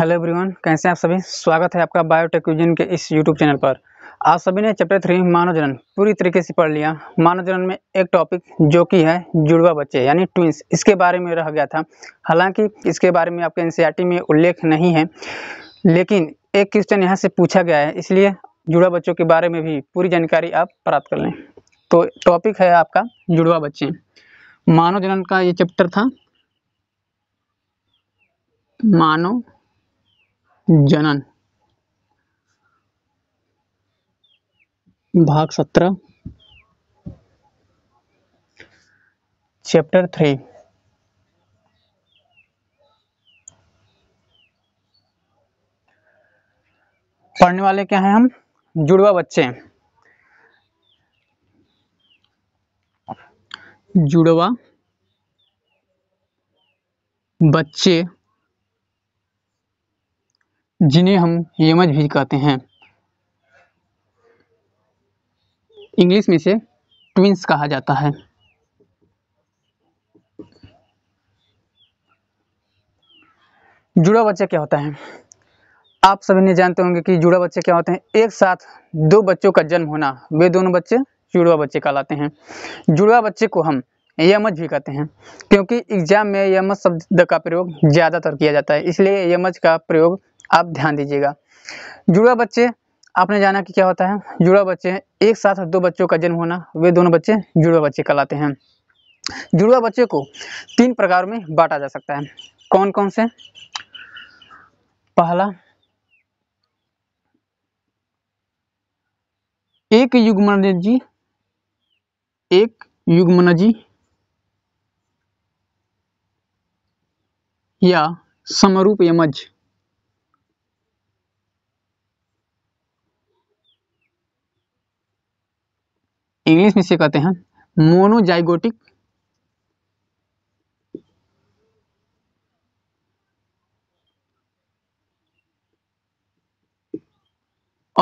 Hello everyone, कैसे हैं आप सभी। स्वागत है आपका बायोटेक्विजन के इस यूट्यूब चैनल पर। आप सभी ने चैप्टर 3 मानव जनन पूरी तरीके से पढ़ लिया। मानव जनन में एक टॉपिक जो कि है जुड़वा बच्चे यानी ट्विंस, इसके बारे में रह गया था। हालांकि इसके बारे में आपके NCERT में उल्लेख नहीं है, लेकिन एक क्वेश्चन यहाँ से पूछा गया है, इसलिए जुड़वा बच्चों के बारे में भी पूरी जानकारी आप प्राप्त कर लें। तो टॉपिक है आपका जुड़वा बच्चे। मानव जनन का ये चैप्टर था, मानव जनन भाग 17 चैप्टर 3। पढ़ने वाले क्या है हम, जुड़वा बच्चे। जुड़वा बच्चे जिन्हें हम यमज भी कहते हैं, इंग्लिश में से ट्विंस कहा जाता है। जुड़वा बच्चा क्या होता है, आप सभी ने जानते होंगे कि जुड़वा बच्चे क्या होते हैं। एक साथ दो बच्चों का जन्म होना, वे दोनों बच्चे जुड़वा बच्चे कहलाते हैं। जुड़वा बच्चे को हम यमज भी कहते हैं, क्योंकि एग्जाम में यमज शब्द का प्रयोग ज्यादातर किया जाता है, इसलिए यमज का प्रयोग आप ध्यान दीजिएगा। जुड़वा बच्चे आपने जाना कि क्या होता है। जुड़वा बच्चे एक साथ दो बच्चों का जन्म होना, वे दोनों बच्चे जुड़वा बच्चे कहलाते हैं। जुड़वा बच्चे को तीन प्रकार में बांटा जा सकता है। कौन कौन से? पहला, एक युग्मनजी या समरूप यमज। इंग्लिश में से कहते हैं मोनोजाइगोटिक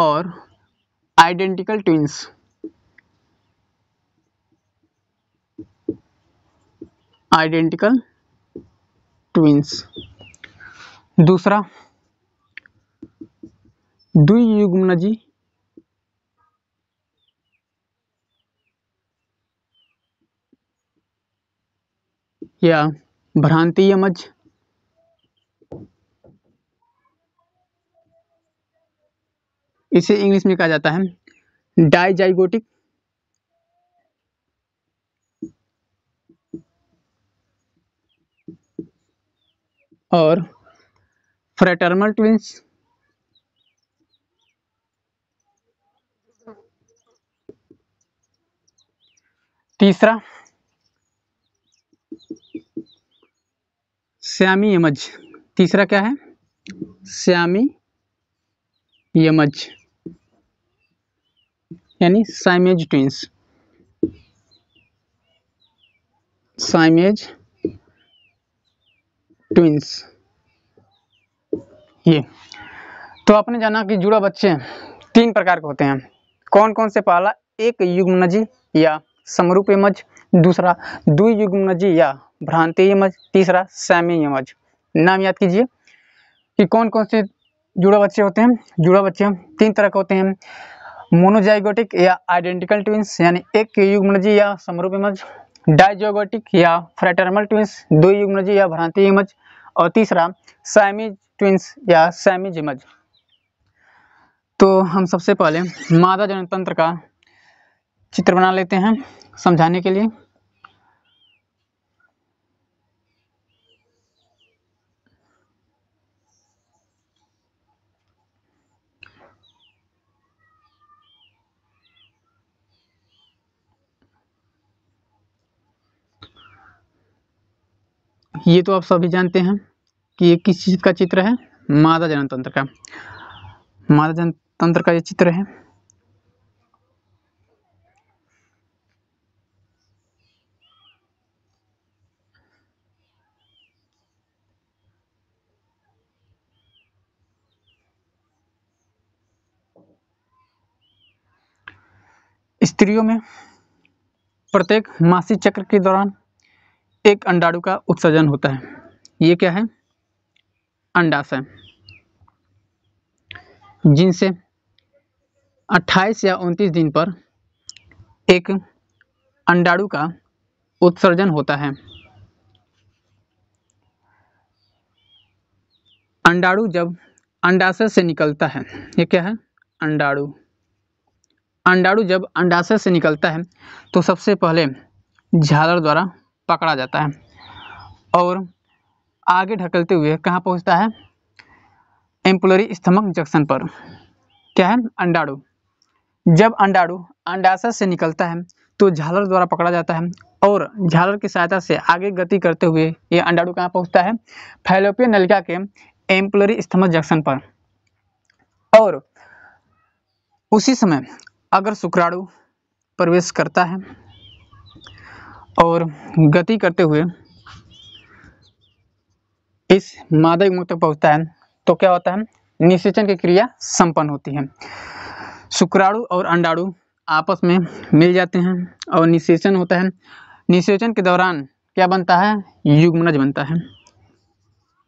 और आइडेंटिकल ट्विन्स। Identical twins. दूसरा, द्वियुग्मनजी या भ्रांति यमज। इसे इंग्लिश में कहा जाता है डाइजाइगोटिक और फ्रेटरनल ट्विंस। तीसरा, सायमी यमज। तीसरा क्या है? सायमी यमज यानी सायमीज़ ट्विन्स। Siamese twins. ये तो आपने जाना कि जुड़वा बच्चे तीन प्रकार के होते हैं। कौन कौन से? पहला, एक युग्मनजी या समरूप यमज। दूसरा, दो युग्मनजी या भ्रांति यमज। तीसरा, सायमी यमज। नाम याद कीजिए कि कौन कौन से जुड़वा बच्चे होते हैं। जुड़वा बच्चे तीन तरह के होते हैं, मोनोजाइगोटिक या आइडेंटिकल ट्विंस यानी एक युग्मनजी या समरूप यमज, डाइजाइगोटिक या फ्रेटरनल ट्विंस, दो युग्मनजी या भ्रांति यमज, और तीसरा सायमीज़ ट्विंस या सायमीज़ यमज। तो हम सबसे पहले मादा जननतंत्र का चित्र बना लेते हैं समझाने के लिए। ये तो आप सभी जानते हैं कि ये किस चीज़ का चित्र है, मादा जननतंत्र का। मादा जननतंत्र का ये चित्र है। स्त्रियों में प्रत्येक मासिक चक्र के दौरान एक अंडाणु का उत्सर्जन होता है। ये क्या है? अंडाशय। जिनसे 28 या 29 दिन पर एक अंडाणु का उत्सर्जन होता है। अंडाणु जब अंडाशय से निकलता है, ये क्या है, अंडाणु। अंडाणु जब अंडाशय से निकलता है तो सबसे पहले झालर द्वारा पकड़ा जाता है और आगे ढकलते हुए कहाँ पहुँचता है, एम्पुलरी स्तमक जंक्शन पर। क्या है, अंडाणु। जब अंडाणु अंडाशय से निकलता है तो झालर द्वारा पकड़ा जाता है और झालर की सहायता से आगे गति करते हुए ये अंडाणु कहाँ पहुँचता है, फैलोपियन नलिका के एम्पुलरी स्तमक जंक्शन पर। और उसी समय अगर शुक्राणु प्रवेश करता है और गति करते हुए इस मादा युग्मक तक पहुँचता है तो क्या होता है, निषेचन की क्रिया संपन्न होती है। शुक्राणु और अंडाणु आपस में मिल जाते हैं और निषेचन होता है। निषेचन के दौरान क्या बनता है, युग्मनज बनता है।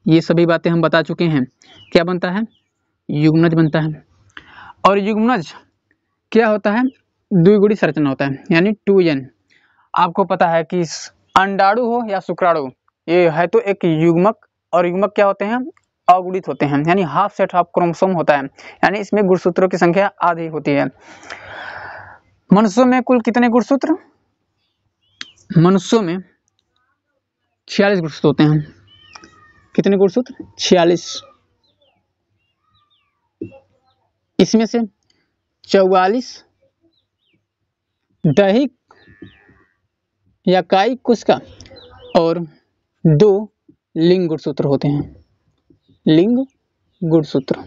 ये सभी बातें हम बता चुके हैं, क्या बनता है, युग्मनज बनता है। और युग्मनज क्या होता है, द्विगुणित संरचना होता है, यानी 2n। आपको पता है कि अंडाणु हो या शुक्राणु, ये है तो एक युग्मक, और युग्मक क्या होते हैं, अगुणित होते हैं, यानी हाफ सेट हाफ क्रोमोसोम होता है, यानी इसमें गुणसूत्रों की संख्या आधी होती है। मनुष्यों में कुल कितने गुणसूत्र, मनुष्यों में 46 गुणसूत्र होते हैं। कितने गुणसूत्र, 46। इसमें से 44 दैहिक या कायिक कोशिका और 2 लिंग गुणसूत्र होते हैं, लिंग गुणसूत्र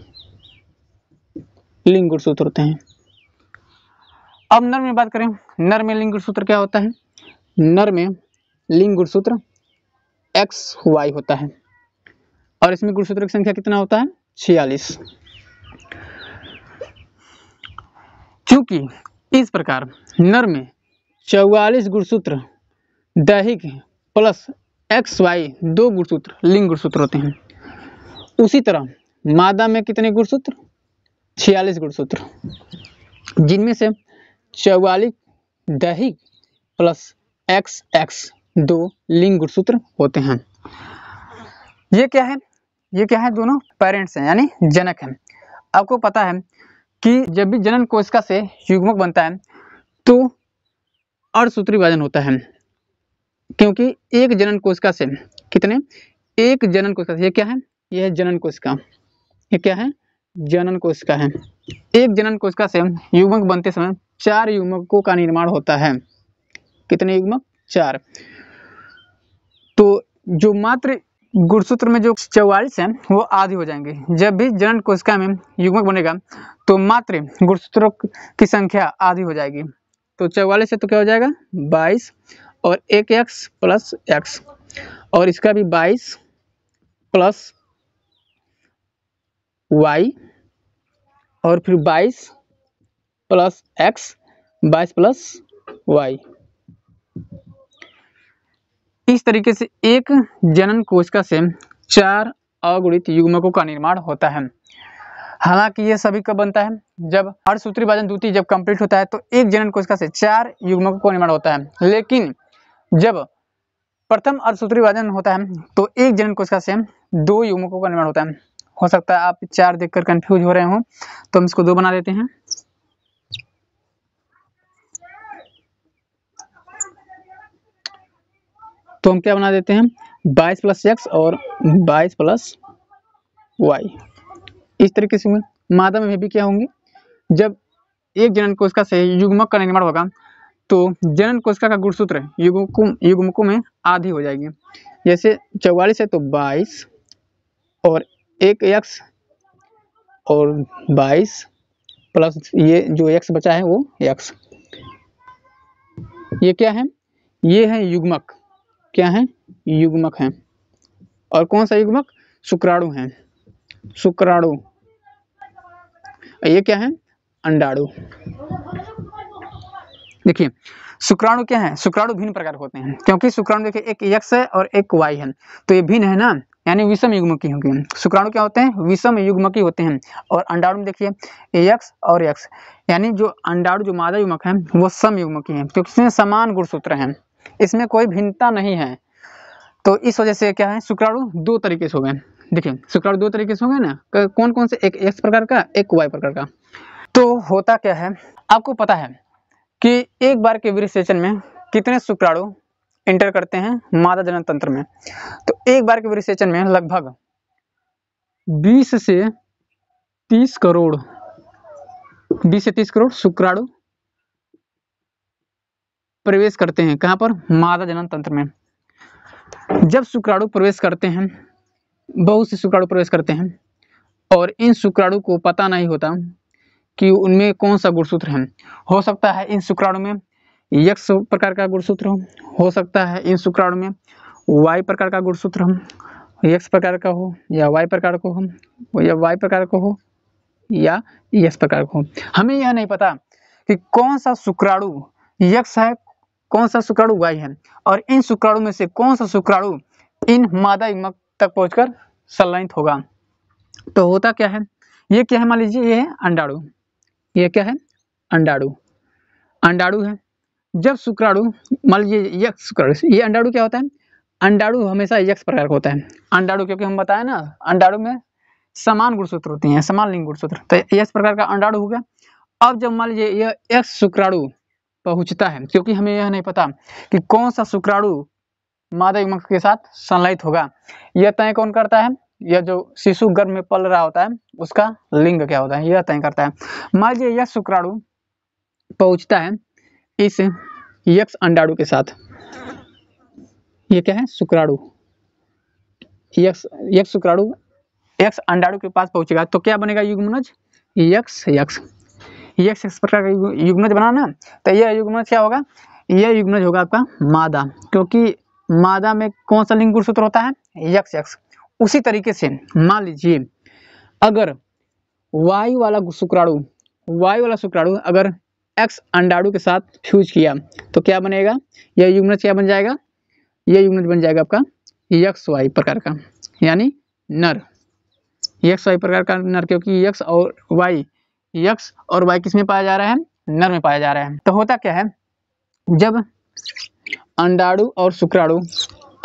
होते हैं। अब नर में बात करें, नर में लिंग गुणसूत्र क्या होता है, नर में लिंग गुणसूत्र XY होता है और इसमें गुणसूत्रों की संख्या कितना होता है, 46। क्योंकि इस प्रकार नर में 44 गुणसूत्र दैहिक प्लस XY 2 गुणसूत्र लिंग गुणसूत्र होते हैं। उसी तरह मादा में कितने गुणसूत्र, 46 गुणसूत्र, जिनमें से 44 दैहिक प्लस XX 2 लिंग गुणसूत्र होते हैं। ये क्या है, ये क्या है, दोनों पेरेंट्स हैं, यानी जनक हैं। आपको पता है कि जब भी जनन कोशिका से युग्मक बनता है तो अर्धसूत्री विभाजन होता है, क्योंकि एक जनन कोशिका से कितने, एक जनन कोशिका से, ये क्या है, यह जनन कोशिका, ये क्या है, जनन कोशिका है। एक जनन कोशिका से युग्मक बनते समय 4 युग्मकों का निर्माण होता है। कितने युग्मक, 4। तो जो मात्र गुणसूत्र में जो 44 हैं वो आधी हो जाएंगे। जब भी जनन कोशिका में युग्मक बनेगा तो मात्र गुणसूत्रों की संख्या आधी हो जाएगी। तो 44 से तो क्या हो जाएगा, 22 और 1x प्लस x, और इसका भी 22 प्लस y और फिर 22 प्लस x, 22 प्लस y। इस तरीके से एक जनन कोशिका से 4 अगुणित युग्मकों का निर्माण होता है। हालांकि ये सभी कब बनता है, जब अर्धसूत्री विभाजन द्वितीय जब कंप्लीट होता है तो एक जनन कोशिका से 4 युग्मकों का निर्माण होता है। लेकिन जब प्रथम अर्धसूत्री विभाजन होता है तो एक जनन कोशिका से 2 युग्मकों का निर्माण होता है। हो सकता है आप 4 देखकर कंफ्यूज हो रहे हो, तो हम इसको 2 बना लेते हैं। तो हम क्या बना देते हैं, 22 प्लस x और 22 प्लस y। इस तरीके से मादा में भी क्या होंगे, जब एक जनन कोशिका से युग्मक का निर्माण होगा तो जनन कोशिका का गुणसूत्र युग्मकों में आधी हो जाएगी। जैसे 44 है तो 22 और 1x और 22 प्लस ये जो x बचा है वो x। ये क्या है, ये है युग्मक, क्या है, युग्मक है। और कौन सा युग्मक, शुक्राणु है, शुक्राणु। ये क्या है, अंडाणु। देखिए शुक्राणु क्या है, शुक्राणु भिन्न प्रकार होते हैं, क्योंकि शुक्राणु देखिए एक x है और एक y है, तो ये भिन्न है ना। यानी विषम युग्मकी होंगे। शुक्राणु क्या होते हैं? विषम युग्मकी होते हैं। और अंडाणु में देखिए एक्स और एक्स, यानी जो अंडाणु जो मादा युग्मक है वो सम युग्मकी है, क्योंकि इसमें समान गुणसूत्र है, इसमें कोई भिन्नता नहीं है। तो इस वजह से क्या है, शुक्राणु दो तरीके से हो गए। देखिए शुक्राणु दो तरीके से हो गए ना, कौन कौन से, एक एक्स प्रकार का, एक वाई प्रकार का। तो होता क्या है, आपको पता है कि एक बार के विरेचन में कितने शुक्राणु एंटर करते हैं मादा जनन तंत्र में? तो एक बार के विरेचन में लगभग 20 से 30 करोड़ 20 से 30 करोड़ शुक्राणु प्रवेश करते हैं। कहां पर? मादा जनन तंत्र में। जब शुक्राणु प्रवेश करते हैं, बहुत से शुक्राणु प्रवेश करते हैं, और इन शुक्राणु को पता नहीं होता कि उनमें कौन सा गुणसूत्र है। हो सकता है इन शुक्राणु में यक्ष प्रकार का गुणसूत्र हो सकता है इन शुक्राणु में वाई प्रकार का गुणसूत्र हो, यक्ष प्रकार का हो या वाई प्रकार को हो या वाई प्रकार को हो या यक्ष प्रकार को हो। हमें यह नहीं पता कि कौन सा शुक्राणु यक्ष है, कौन सा शुक्राणु वाई है, और इन शुक्राणु में से कौन सा शुक्राणु इन मादा युग्मक तक पहुँचकर संलयनित होगा। तो होता क्या है, ये क्या है, मान लीजिए ये है अंडाणु, ये क्या है, अंडाणु, अंडाणु है। जब शुक्राणु, मान लीजिए यक्ष शुक्राणु, ये अंडाणु क्या होता है, अंडाणु हमेशा यक्ष प्रकार का होता है। अंडाणु क्योंकि हम बताए ना, अंडाणु में समान गुणसूत्र होती हैं, समान लिंग गुणसूत्र, तो यक्ष प्रकार का अंडाणु हो गया। अब जब मान लीजिए यह यक्ष शुक्राणु पहुँचता है, क्योंकि हमें यह नहीं पता कि कौन सा शुक्राणु मादा युग्मक के साथ संलयित होगा, यह तय कौन करता है, यह जो शिशु गर्भ में पल रहा होता है उसका लिंग क्या होता है यह तय करता है। मान लीजिए यह शुक्राणु पहुंचता है इस यक्ष अंडाणु के साथ, यह क्या है, शुक्राणु यक्ष शुक्राणु यक्ष अंडाणु के पास पहुंचेगा, तो क्या बनेगा युग्मनज, यक्ष यक्ष यक्ष यक्ष प्रकार का युग्मनज बनाना। तो यह युग्मनज क्या होगा, यह युग्मनज होगा आपका मादा, क्योंकि मादा में कौन सा लिंग गुणसूत्र होता है, यक्ष यक्ष। उसी तरीके से मान लीजिए अगर वायु वाला शुक्राणु अगर एक्स अंडाणु के साथ फ्यूज किया तो क्या बनेगा, यह युग्मनज क्या बन जाएगा, यह युग्मनज बन जाएगा आपका यक्ष वाई प्रकार का, यानी नर, यक्ष वाई प्रकार का नर, क्योंकि यक्ष और वाई किसमें पाया जा रहा है, नर में पाया जा रहा है। तो होता क्या है, जब अंडाणु और शुक्राणु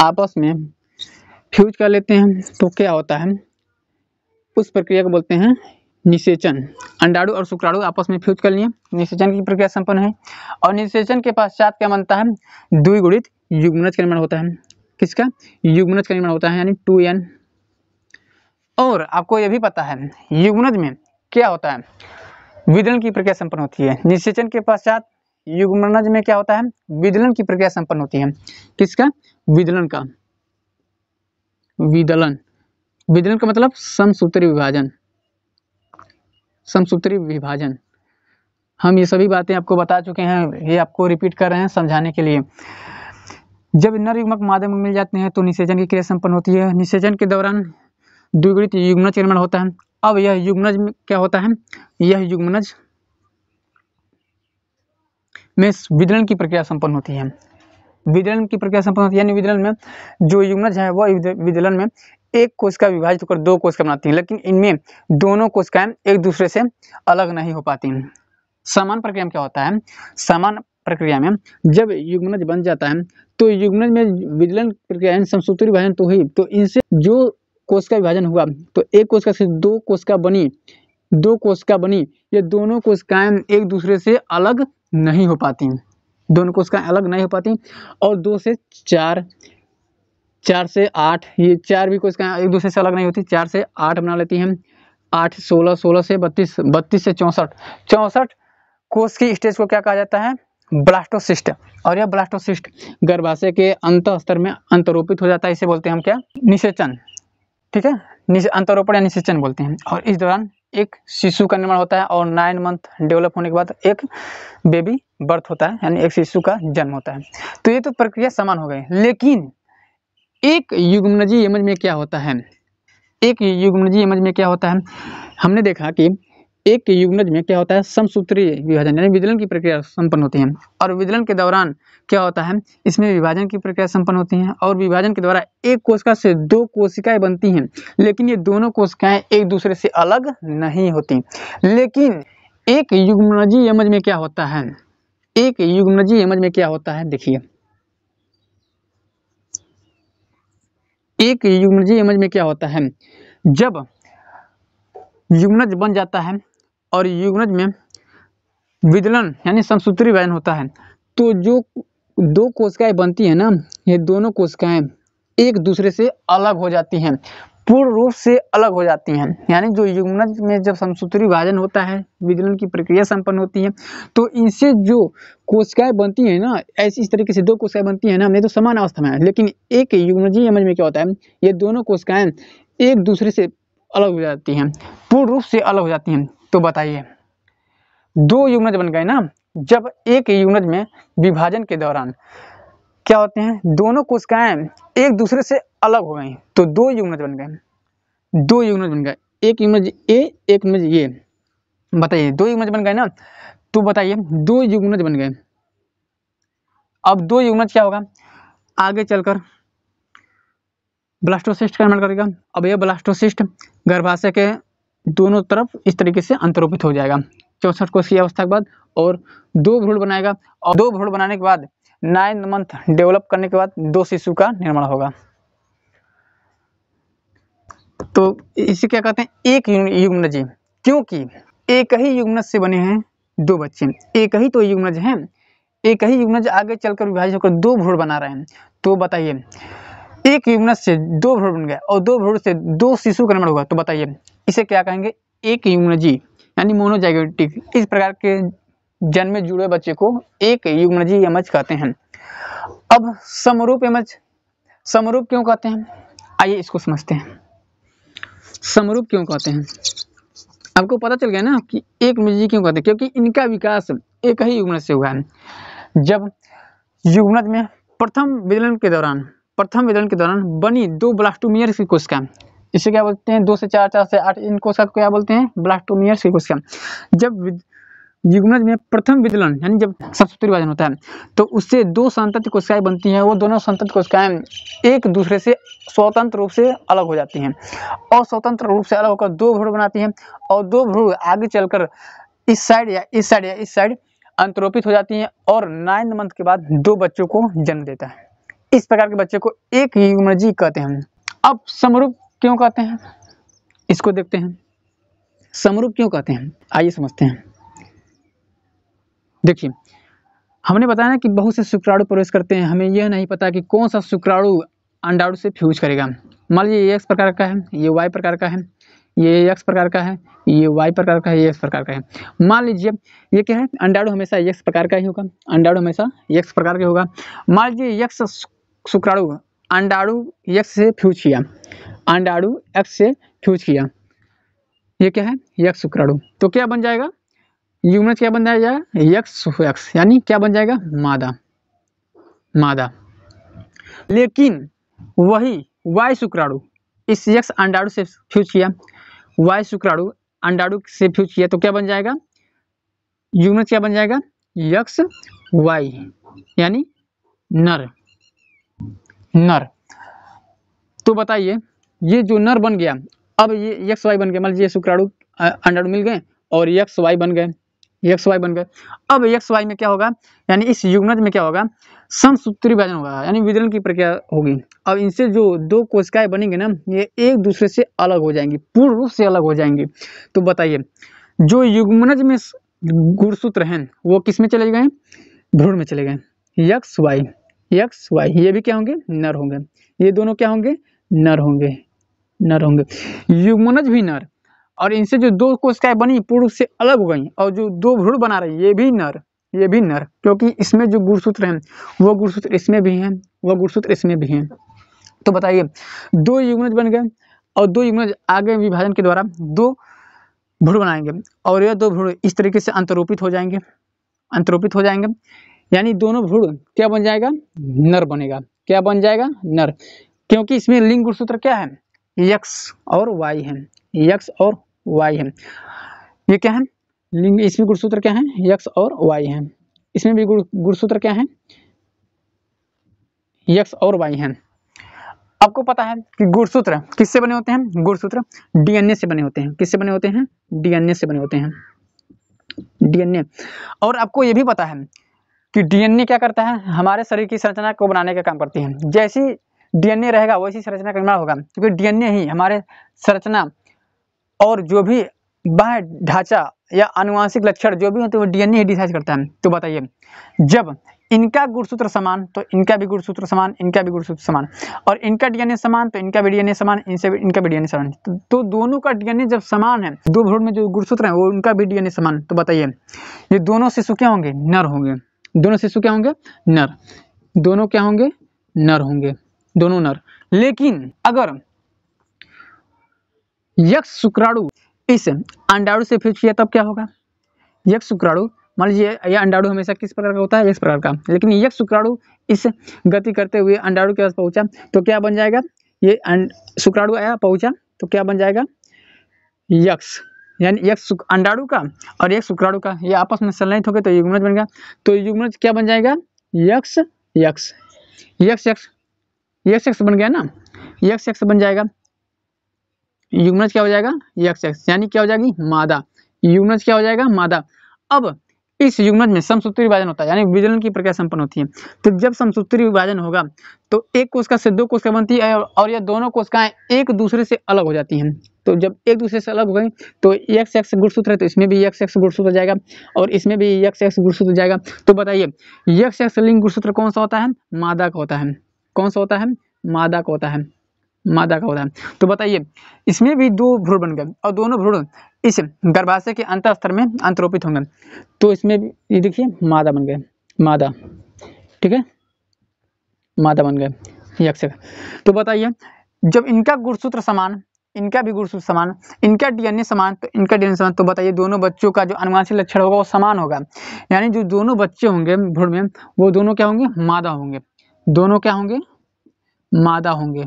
आपस में फ्यूज कर लेते हैं तो क्या होता है, उस प्रक्रिया को बोलते हैं निषेचन। अंडाणु और शुक्राणु आपस में फ्यूज कर लिए, निषेचन की प्रक्रिया संपन्न है, और निषेचन के पश्चात क्या बनता है, द्विगुणित युग्मनज का निर्माण होता है। किसका? युग्मनज का निर्माण होता है, यानी 2n। और आपको यह भी पता है युग्मनज में क्या होता है, विदलन की प्रक्रिया संपन्न होती है। निषेचन के पश्चात युग्मनज में क्या होता है, विदलन की प्रक्रिया संपन्न होती है। किसका? विदलन का। विदलन का मतलब समसूत्री विभाजन, समसूत्री विभाजन। हम ये सभी बातें आपको बता चुके हैं, ये आपको रिपीट कर रहे हैं समझाने के लिए। जब नर युग्मक मादा युग्मक मिल जाते हैं तो निषेचन की क्रिया संपन्न होती है। निषेचन के दौरान द्विगुणित युग्मनज निर्माण होता है। अब यह युग्मनज में क्या होता है, यह युग्मनज में विदलन की प्रक्रिया संपन्न होती है। विदलन की प्रक्रिया संपन्न होती है, यानी विदलन में जो युग्मनज है वो विदलन में एक कोशिका विभाजित होकर दो कोशिका बनाती है, लेकिन इनमें दोनों कोशिकाएं एक दूसरे से अलग नहीं हो पाती। समान प्रक्रिया में क्या होता है, समान प्रक्रिया में जब युग्मनज बन जाता है तो युग्मनज में विदलन प्रक्रिया समसूत्री विभाजन तो हुई, तो इनसे जो कोशिका विभाजन हुआ तो एक कोशिका से दो कोशिका बनी, ये दोनों कोशिकाएं एक दूसरे से अलग नहीं हो पाती, दोनों कोशिकाएं अलग नहीं हो पाती। और 2 से 4, 4 से 8, ये चार भी कोशिकाएं एक दूसरे से अलग नहीं होती, 4 से 8 बना लेती हैं। 8, 16, 16 से 32, 32 से 64, 64 कोश की स्टेज को क्या कहा जाता है, ब्लास्टोसिस्ट। और यह ब्लास्टोसिस्ट गर्भाशय के अंत स्तर में अंतरोपित हो जाता है, इसे बोलते हैं हम क्या, निषेचन। ठीक है, अंतरोपण या निषेचन बोलते हैं। और इस दौरान एक शिशु का निर्माण होता है, और 9 मंथ डेवलप होने के बाद एक बेबी बर्थ होता है, यानी एक शिशु का जन्म होता है। तो ये तो प्रक्रिया समान हो गई, लेकिन एक युग्मनजी यमज में क्या होता है, एक युग्मनजी यमज में क्या होता है, हमने देखा कि एक युग्मनज में क्या होता है समसूत्रीय विभाजन यानी विदलन की प्रक्रिया संपन्न होती है, और विदलन के दौरान क्या होता है इसमें विभाजन की प्रक्रिया संपन्न होती है, और विभाजन के द्वारा एक कोशिका से दो कोशिकाएं बनती हैं, लेकिन ये दोनों कोशिकाएं एक दूसरे से अलग नहीं होती। लेकिन एक युग्मनजी यमज में क्या होता है, एक युग्मनजी यमज में क्या होता है, देखिए एक युग्मनजी यमज में क्या होता है, जब युग्मनज बन जाता है और युग्मनज में विदलन यानी समसूत्री विभाजन होता है, तो जो दो कोशिकाएं बनती है ना, ये दोनों कोशिकाएं एक दूसरे से अलग हो जाती हैं, पूर्ण रूप से अलग हो जाती हैं। यानी जो युग्मनज में जब समसूत्री विभाजन होता है, विदलन की प्रक्रिया संपन्न होती है, तो इनसे जो कोशिकाएं बनती हैं ना, ऐसी इस तरीके से दो कोशिकाएं बनती हैं ना, हमने तो समान अवस्था में है, लेकिन एक युग्मनजी यमज में क्या होता है, ये दोनों कोशिकाएं एक दूसरे से अलग हो जाती हैं, पूर्ण रूप से अलग हो जाती हैं। तो बताइए दो युग्मनज बन गए ना, जब एक युग्मनज में विभाजन के दौरान क्या होते हैं, दोनों कोशिकाएं एक दूसरे से अलग हो गई, तो दो युग्मनज बन गए, दो युग्मनज बन गए, एक युग्मनज ए एक युग्मनज ये, बताइए दो युग्मनज बन गए ना, तो बताइए दो युग्मनज बन गए। अब दो युग्मनज क्या होगा, आगे चलकर ब्लास्टोसिस्ट का निर्माण करेगा। अब यह ब्लास्टोसिस्ट गर्भाशय के दोनों तरफ इस तरीके से अंतरोपित हो जाएगा 64 कोशिकीय अवस्था के बाद, और दो भ्रूण बनाएगा, और दो भ्रूण बनाने के बाद 9 मंथ डेवलप करने के बाद दो शिशु का निर्माण होगा। तो इसे क्या कहते हैं एक युग्मनज, क्योंकि एक ही युग्मनज से बने हैं दो बच्चे, एक ही तो युग्मनज है, एक ही युग्मनज आगे चलकर विभाजित होकर दो भ्रूण बना रहे हैं। तो बताइए एक युग्मनज से दो भ्रूण बन गए और दो भ्रूण से दो शिशु का निर्माण होगा, तो बताइए इसे क्या कहेंगे, एक युग्मनजी यानी मोनोजाइगोटिक। इस प्रकार के जन्मे जुड़े बच्चे को एक युग्मनजी यमज कहते हैं। अब समरूप यमज, समरूप क्यों कहते हैं, आइए इसको समझते हैं। समरूप क्यों कहते हैं, आपको पता चल गया ना कि एक युग्मनजी क्यों कहते हैं, क्योंकि इनका विकास एक ही युग्मनज से हुआ है। जब युग्मनज में प्रथम विदलन के दौरान बनी दो ब्लास्टोमियर की कोशिका, इसे क्या बोलते हैं 2 से 4, 4 से 8, इन कोशिका को क्या बोलते हैं ब्लास्टोमियर की कोशिका। जब युग्मनज में प्रथम विदलन यानी जब समसूत्री विभाजन होता है, तो उससे दो संतति कोशिकाएं बनती हैं, वो दोनों संतति कोशिकाएं एक दूसरे से स्वतंत्र रूप से अलग हो जाती हैं, और स्वतंत्र रूप से अलग होकर दो भ्रूण बनाती हैं, और दो भ्रूण आगे चलकर इस साइड या इस साइड या इस साइड अंतरोपित हो जाती हैं, और 9 मंथ के बाद दो बच्चों को जन्म देता है। इस प्रकार के बच्चे को एक युग्मनजी कहते हैं। अब समरूप क्यों कहते हैं, इसको देखते हैं, समरूप क्यों कहते हैं, आइए समझते हैं। देखिए हमने बताया ना कि बहुत से शुक्राणु प्रवेश करते हैं, हमें यह नहीं पता कि कौन सा शुक्राणु अंडाणु से फ्यूज करेगा। मान लीजिए ये X प्रकार का है, ये Y प्रकार का है, ये X प्रकार का है, ये Y प्रकार का है, ये X प्रकार का है। मान लीजिए ये क्या है, अंडाणु हमेशा X प्रकार का ही होगा, अंडाणु हमेशा X प्रकार का होगा। मान लीजिए X शुक्राणु अंडाणु X से फ्यूज किया, अंडाणु X से फ्यूज किया, ये क्या है X शुक्राणु, तो क्या बन जाएगा युग्मनज, क्या बन जाएगा X, यानी क्या बन जाएगा मादा, मादा। लेकिन वही Y शुक्राणु इस X अंडाणु से फ्यूज किया, Y शुक्राणु अंडाणु से फ्यूज किया, तो क्या बन जाएगा युग्मनज, क्या बन जाएगा X Y, यानी नर, नर। तो बताइए ये जो नर बन गया, अब ये X Y बन गया, मान लीजिए शुक्राणु अंडाणु मिल गए और X Y बन गए, X Y बन गए। अब X Y में क्या होगा, यानी इस युग्मनज में क्या होगा समसूत्री विभाजन होगा, यानी विदलन की प्रक्रिया होगी। अब इनसे जो दो कोशिकाएं बनेंगे ना, ये एक दूसरे से अलग हो जाएंगी, पूर्ण रूप से अलग हो जाएंगी। तो बताइए जो युग्मनज में गुणसूत्र हैं वो किस में चले गए, भ्रूण में चले गए, X Y, X Y, ये भी क्या होंगे नर होंगे, ये दोनों क्या होंगे नर होंगे, नर होंगे, युग्मनज भी नर, और इनसे जो दो कोशिकाएं बनी पूर्ण से अलग हो गई, और जो दो भ्रूण बना रही है ये भी नर, ये भी नर, क्योंकि इसमें जो गुणसूत्र हैं वो गुणसूत्र इसमें भी हैं, वो गुणसूत्र इसमें भी हैं। तो बताइए दो युग्मनज बन गए, और दो युग्मनज आगे विभाजन के द्वारा दो भ्रूण बनाएंगे, और यह दो भ्रूण इस तरीके से अंतरोपित हो जाएंगे, अंतरोपित हो जाएंगे, यानी दोनों भ्रूण क्या बन जाएगा नर बनेगा, क्या बन जाएगा नर, क्योंकि इसमें लिंग गुणसूत्र क्या है X और Y है, X और Y है। ये क्या है, इसमें गुणसूत्र क्या है, यक्स और वाई है। इसमें भी गुणसूत्र क्या है, यक्स और वाई है। आपको पता है कि गुणसूत्र किससे बने होते हैं, गुणसूत्र डीएनए से बने होते हैं। किससे बने होते हैं, डीएनए से बने होते हैं, डीएनए। और आपको ये भी पता है कि डीएनए क्या करता है, हमारे शरीर की संरचना को बनाने का काम करती है। जैसी डीएनए रहेगा वैसी संरचना का निर्माण होगा, क्योंकि डीएनए ही हमारे संरचना और जो भी बाह्य ढांचा या आनुवांशिक लक्षण जो भी होते हैं वो डीएनए ही डिसाइड करता है। तो बताइए, जब इनका गुणसूत्र समान तो इनका भी गुणसूत्र समान, इनका भी गुणसूत्र समान, और इनका डीएनए समान तो इनका भी डीएनए समान, इनसे भी इनका भी डीएनए समान, तो दोनों का डीएनए जब समान है, दो भ्रूण में जो गुणसूत्र है वो उनका भी डीएनए समान, तो बताइए ये दोनों शिशु क्या होंगे, नर होंगे। दोनों शिशु क्या होंगे, नर। दोनों क्या होंगे, नर होंगे, दोनों नर। लेकिन अगर यक्ष शुक्राणु इस अंडाणु से फ्यूज किया तब क्या होगा, यक्ष शुक्राणु, मान लीजिए यह अंडाणु हमेशा किस प्रकार का होता है, यक्ष प्रकार का, लेकिन यक्ष शुक्राणु इस गति करते हुए अंडाणु के पास पहुंचा तो क्या बन जाएगा, ये शुक्राणु आया पहुंचा तो क्या बन जाएगा, यक्ष, यानी यक्ष अंडाणु का और यक्ष शुक्राणु का ये आपस में संलयित हो गए तो युग्मनज बनेगा। तो युग्मनज क्या बन जाएगा, यक्ष यक्ष, यक्ष यक्ष, यक्ष यक्ष बन गया ना, यक्ष यक्ष बन जाएगा। युग्मनज क्या हो जाएगा, यक्ष यक्ष, यानी क्या हो जाएगी, मादा। युग्मनज क्या हो जाएगा, मादा। अब इस युग्मनज में समसूत्री विभाजन होता है, यानी विजनन की प्रक्रिया संपन्न होती है। तो जब समसूत्री विभाजन होगा तो एक कोशिका से दो कोशिका बनती है और यह दोनों कोशिकाएं एक दूसरे से अलग हो जाती हैं। तो जब एक दूसरे से अलग हो गई तो यक्ष यक्ष गुणसूत्र है, तो इसमें भी यक्ष यक्ष गुणसूत्र जाएगा और इसमें भी यक्ष यक्ष गुणसूत्र जाएगा। तो बताइए यक्ष यक्ष लिंग गुणसूत्र कौन सा होता है, मादा का होता है। कौन सा होता है, मादा का होता है, मादा का होता है। तो बताइए इसमें भी दो भ्रूण बन गए और दोनों भ्रूण इस गर्भाशय के अंतःस्तर में अंतरोपित होंगे। तो इसमें ये देखिए मादा बन गए, मादा, ठीक है, मादा बन गए यक्ष। तो बताइए जब इनका गुणसूत्र समान, इनका भी गुणसूत्र समान, इनका डीएनए समान तो इनका डीएनए समान, तो बताइए दोनों बच्चों का जो अनुवांशिक लक्षण होगा वो समान होगा, यानी जो दोनों बच्चे होंगे भ्रूण में वो दोनों क्या होंगे, मादा होंगे। दोनों क्या होंगे, मादा होंगे,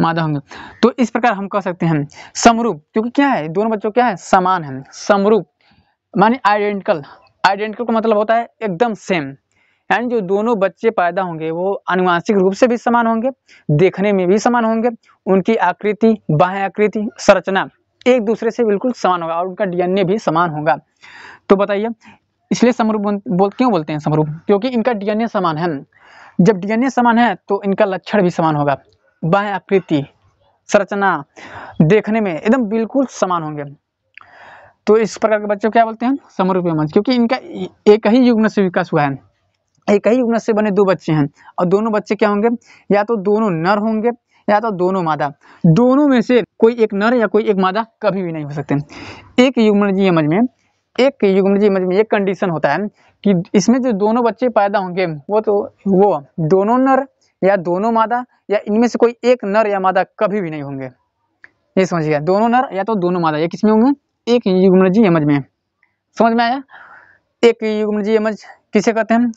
मादा होंगे। तो इस प्रकार हम कह सकते हैं समरूप, क्योंकि क्या है दोनों बच्चों क्या है, समान है। समरूप माने आइडेंटिकल, आइडेंटिकल का मतलब होता है एकदम सेम, यानी जो दोनों बच्चे पैदा होंगे वो आनुवांशिक रूप से भी समान होंगे, देखने में भी समान होंगे, उनकी आकृति, बाह्य आकृति, संरचना एक दूसरे से बिल्कुल समान होगा और उनका डीएनए भी समान होगा। तो बताइए इसलिए समरूप क्यों बोलते हैं समरूप, क्योंकि इनका डीएनए समान है। जब डीएनए समान है तो इनका लक्षण भी समान होगा, बाह्य आकृति, संरचना, देखने में एकदम बिल्कुल समान होंगे। तो इस प्रकार के बच्चों क्या बोलते हैं, समरूप युग्मनज, क्योंकि इनका एक ही युग्मनज से विकास हुआ है, एक ही युग्मनज से बने दो बच्चे हैं और दोनों बच्चे क्या होंगे, या तो दोनों नर होंगे या तो दोनों मादा। दोनों में से कोई एक नर या कोई एक मादा कभी भी नहीं हो सकते। एक युग्मनज यमज में, एक युग्मनज यमज में एक कंडीशन होता है कि इसमें जो दोनों बच्चे पैदा होंगे वो तो वो दोनों नर या दोनों मादा या इनमें से कोई एक नर या मादा कभी भी नहीं होंगे। ये समझिएगा, दोनों नर या तो दोनों मादा, ये किसमें होंगे, एक युग्मनजी यमज में। समझ में आया, एक युग्मनजी यमज किसे कहते हैं,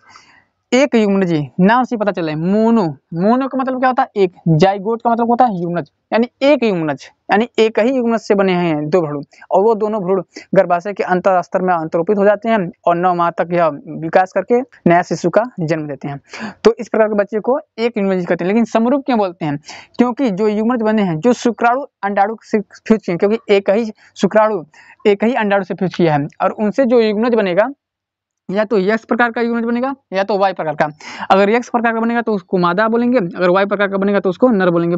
एक युग्मनजी, नाम से पता चले, मोनो, मोनो का मतलब क्या होता है एक, जाइगोट का मतलब होता है युग्मनज, यानी एक युग्मनज, यानी एक ही युग्मनज से बने हैं दो भ्रूण और वो दोनों भ्रूण गर्भाशय के अंतःस्तर में अंतरोपित हो जाते हैं और 9 माह तक यह विकास करके नया शिशु का जन्म देते हैं। तो इस प्रकार के बच्चे को एक युग्मनज कहते हैं। लेकिन समरूप क्यों बोलते हैं, क्योंकि जो युग्मनज बने हैं, जो शुक्राणु अंडाणु से फ्यूज किए, क्योंकि एक ही शुक्राणु एक ही अंडाणु से फ्यूज किया है और उनसे जो युग्मनज बनेगा या तो यक्ष प्रकार का युग्मनज बनेगा या तो वाई प्रकार का। अगर यक्ष प्रकार का बनेगा तो उसको मादा बोलेंगे, अगर वाई प्रकार का बनेगा तो उसको नर बोलेंगे।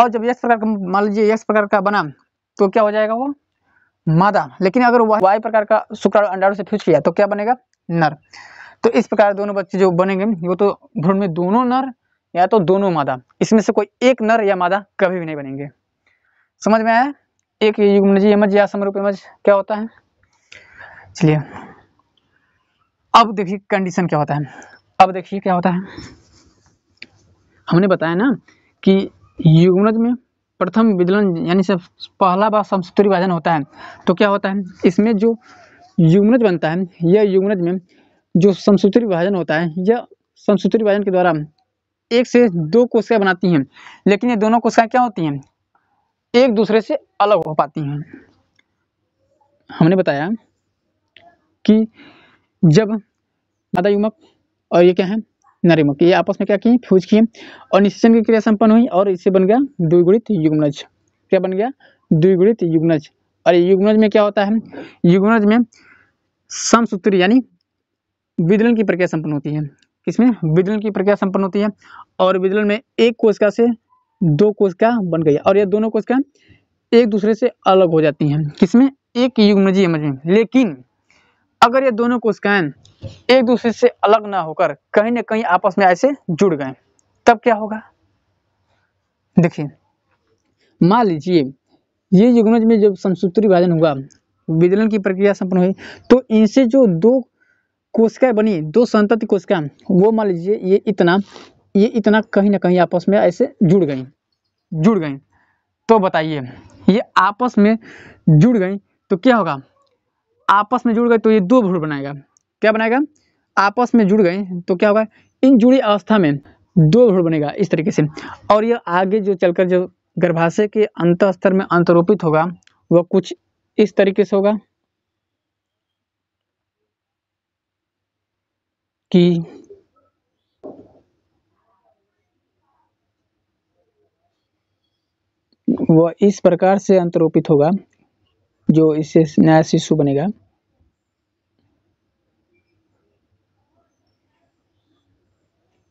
और जब यक्ष प्रकार का, मान लीजिए यक्ष प्रकार का बना तो क्या हो जाएगा, वो मादा। लेकिन अगर वाई प्रकार का शुक्राणु अंडाणु से फ्यूज किया तो क्या बनेगा, नर। तो इस प्रकार दोनों बच्चे जो बनेंगे वो तो भ्रूण में दोनों नर या तो दोनों मादा, इसमें से कोई एक नर या मादा कभी भी नहीं बनेंगे। समझ में आया, एक युग्मनज यमज या समरूप यमज क्या होता है। चलिए अब देखिए कंडीशन क्या होता है, अब देखिए क्या होता है। हमने बताया ना कि युग्मनज में प्रथम विदलन यानी सब पहला बार समसूत्री विभाजन होता है। तो क्या होता है, इसमें जो युग्मनज बनता है या युग्मनज में जो समसूत्री विभाजन होता है, यह समसूत्री विभाजन के द्वारा एक से दो कोशिकाएं बनाती हैं, लेकिन ये दोनों कोशिकाएं क्या होती हैं, एक दूसरे से अलग हो पाती हैं। हमने बताया कि जब मादा युग्मक और ये क्या है नर युग्मक ये आपस में क्या किए फ्यूज किए और निषेचन की क्रिया संपन्न हुई और इससे बन गया द्विगुणित युग्मनज। क्या बन गया? द्विगुणित युग्मनज। और युग्मनज में क्या होता है? युग्मनज में समसूत्री यानी विदलन की प्रक्रिया संपन्न होती है। इसमें विदलन की प्रक्रिया संपन्न होती है और विदलन में एक कोशिका से दो कोशिका बन गई और ये दोनों कोशिका एक दूसरे से अलग हो जाती हैं। किसमें? एक युग्मनजी यमज में। लेकिन अगर ये दोनों कोशिकाएं एक दूसरे से अलग ना होकर कहीं ना कहीं आपस में ऐसे जुड़ गए तब क्या होगा? देखिए, मान लीजिए ये युग्मनज में जब समसूत्री विभाजन हुआ, विदलन की प्रक्रिया संपन्न हुई, तो इनसे जो दो कोशिकाएं बनी, दो संतति कोशिकाएं, वो मान लीजिए ये इतना कहीं ना कहीं आपस में ऐसे जुड़ गई। तो बताइए ये आपस में जुड़ गई तो क्या होगा? आपस में जुड़ गए तो ये दो भ्रूण बनाएगा। क्या बनाएगा? आपस में जुड़ गए तो क्या होगा? इन जुड़ी अवस्था में दो भ्रूण बनेगा इस तरीके से, और ये आगे जो चलकर जो गर्भाशय के अंतःस्तर में अंतरोपित होगा वह कुछ इस तरीके से होगा कि वह इस प्रकार से अंतरोपित होगा जो इससे नया शिशु बनेगा।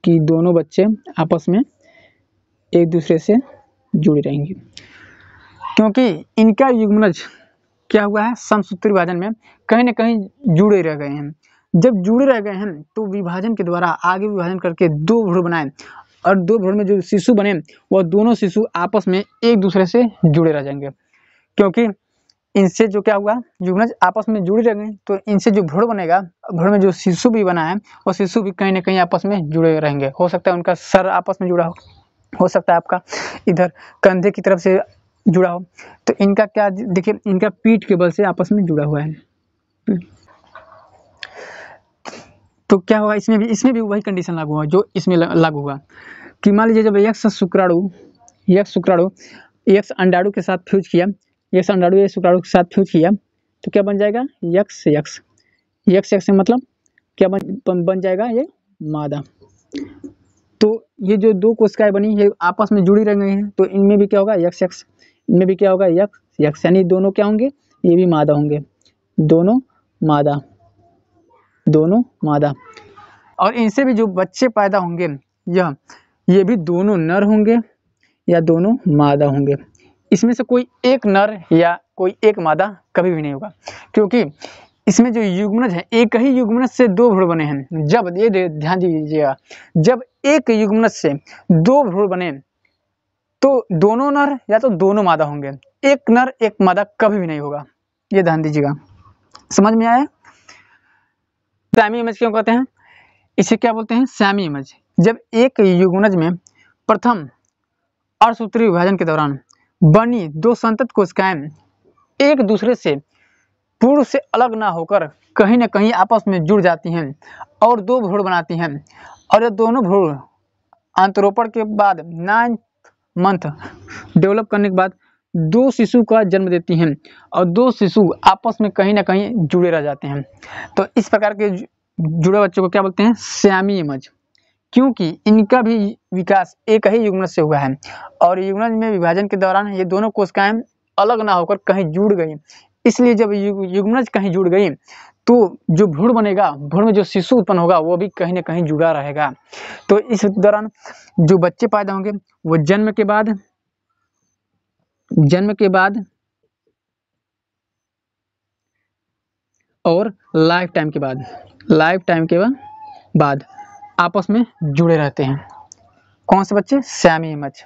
कि दोनों बच्चे आपस में एक दूसरे से जुड़े रहेंगे क्योंकि इनका युग्मनज क्या हुआ है? समसूत्री विभाजन में कहीं ना कहीं जुड़े रह गए हैं। जब जुड़े रह गए हैं तो विभाजन के द्वारा आगे विभाजन करके दो भ्रूण बनाए और दो भ्रूण में जो शिशु बने वह दोनों शिशु आपस में एक दूसरे से जुड़े रह जाएंगे क्योंकि इनसे जो क्या हुआ? युग्मनज आपस में जुड़े रह गए तो इनसे जो भ्रूण बनेगा, भ्रूण में जो शिशु भी बना है वह शिशु भी कहीं ना कहीं आपस में जुड़े रहेंगे। हो सकता है उनका सर आपस में जुड़ा हो सकता है आपका इधर कंधे की तरफ से जुड़ा हो, तो इनका क्या देखिए इनका पीठ के बल से आपस में जुड़ा हुआ है। तो क्या हुआ? इसमें भी वही कंडीशन लागू हुआ जो इसमें लागू हुआ कि मान लीजिए जब यक्ष शुक्राणु यक्ष अंडाणु के साथ फ्यूज किया, यक्ष अंडाणु यक्ष शुक्राणु के साथ फ्यूज किया तो क्या बन जाएगा? यक्ष यक्ष यक्ष यक्ष मतलब क्या बन जाएगा? ये मादा। तो ये जो दो कोशिकाएं बनी ये आपस में जुड़ी रह गई हैं तो इनमें भी क्या होगा? यक्ष यक्ष। इनमें भी क्या होगा? यक्ष यक्ष। यानी दोनों क्या होंगे? ये भी मादा होंगे, दोनों मादा। और इनसे भी जो बच्चे पैदा होंगे यह ये भी दोनों नर होंगे या दोनों मादा होंगे। इसमें से कोई एक नर या कोई एक मादा कभी भी नहीं होगा क्योंकि इसमें जो युग्मनज है एक ही युग्मनज से दो भ्रूण बने हैं। जब ये ध्यान दीजिएगा, जब एक युग्मनज से दो भ्रूण बने तो दोनों नर या तो दोनों मादा होंगे, एक नर एक मादा कभी भी नहीं होगा। ये ध्यान दीजिएगा। समझ में आया? सायमीज़ क्यों कहते हैं? इसे क्या बोलते हैं? सायमीज़। जब एक युग्मनज में प्रथम अर्धसूत्री विभाजन के दौरान बनी दो संतत कोशिकाएं एक दूसरे से पूर्व से अलग ना होकर कहीं ना कहीं आपस में जुड़ जाती हैं और दो भ्रूण बनाती हैं और ये दोनों भ्रूण अंतरोपण के बाद 9 मंथ डेवलप करने के बाद दो शिशु का जन्म देती हैं और दो शिशु आपस में कहीं ना कहीं जुड़े रह जाते हैं। तो इस प्रकार के जुड़े बच्चों को क्या बोलते हैं? सायमीज़। क्योंकि इनका भी विकास एक ही युग्मनज से हुआ है और युग्मनज में विभाजन के दौरान ये दोनों कोशिकाएं अलग ना होकर कहीं जुड़ गई, इसलिए जब युग्मनज कहीं जुड़ गई तो जो भ्रूण बनेगा, भ्रूण में जो शिशु उत्पन्न होगा वो भी कहीं ना कहीं जुड़ा रहेगा। तो इस दौरान जो बच्चे पैदा होंगे वो जन्म के बाद और लाइफ टाइम के बाद आपस में जुड़े रहते हैं। कौन से बच्चे? सायमीज़।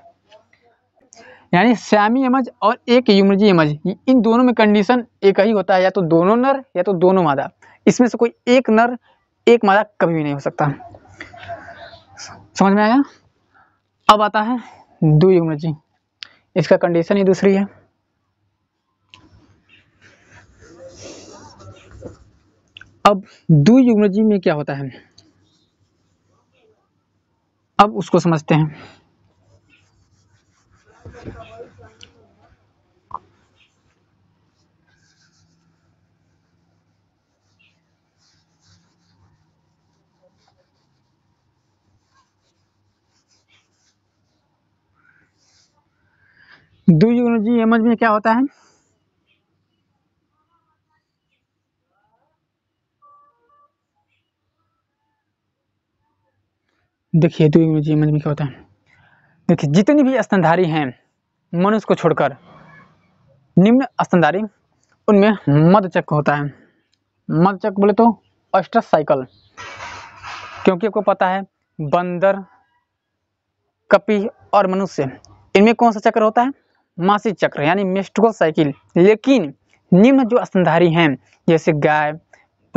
यानी सायमीज़ और एक युग्मनजी यमज इन दोनों में कंडीशन एक ही होता है, या तो दोनों नर या तो दोनों मादा। इसमें से कोई एक नर एक मादा कभी भी नहीं हो सकता। समझ में आया? अब आता है द्वियुग्मनजी। इसका कंडीशन ही दूसरी है। अब द्वियुग्मनजी में क्या होता है अब उसको समझते हैं। द्वियुग्मनजी में क्या होता है? देखिए द्वियुग्मनजी में क्या होता है, देखिए जितने भी स्तनधारी हैं मनुष्य को छोड़कर निम्न स्तनधारी, उनमें मदचक होता है। मदचक बोले तो ऑस्ट्रस साइकिल, क्योंकि आपको पता है बंदर, कपी और मनुष्य, इनमें कौन सा चक्र होता है? मासिक चक्र यानी मेस्ट्रुअल साइकिल। लेकिन निम्न जो स्तनधारी हैं जैसे गाय,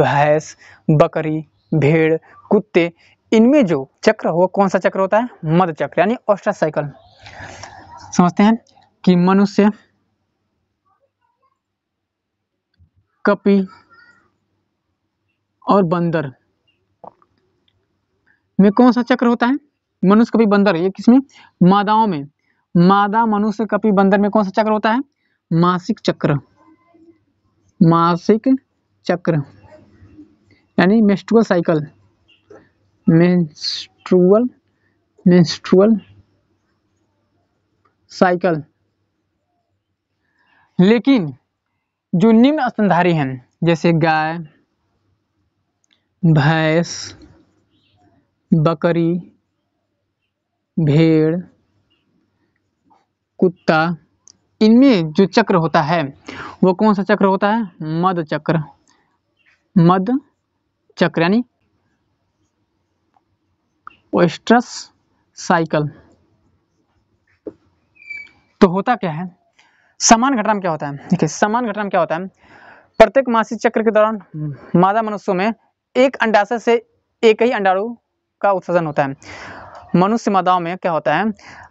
भैंस, बकरी, भेड़, कुत्ते, इनमें जो चक्र हो कौन सा चक्र होता है? मद चक्र यानी ओस्ट्रस साइकिल। समझते हैं कि मनुष्य, कपी और बंदर में कौन सा चक्र होता है? मनुष्य, कपी, बंदर, ये किसमें? मादाओं में। मादा, मनुष्य, कपी, बंदर में कौन सा चक्र होता है? मासिक चक्र, मासिक चक्र यानी मेस्ट्रुअल साइकिल, मेंस्ट्रुअल साइकिल। लेकिन जो निम्न स्तनधारी हैं जैसे गाय, भैंस, बकरी, भेड़, कुत्ता, इनमें जो चक्र होता है वो कौन सा चक्र होता है? मद चक्र, मद चक्र यानी ओस्ट्रस साइकिल। तो होता क्या है समान घटना में? क्या होता है देखिए, समान घटना में क्या होता है? प्रत्येक मासिक चक्र के दौरान मादा मनुष्यों में एक अंडाशय से एक ही अंडाणु का उत्सर्जन होता है। मनुष्य मादाओं में क्या होता है?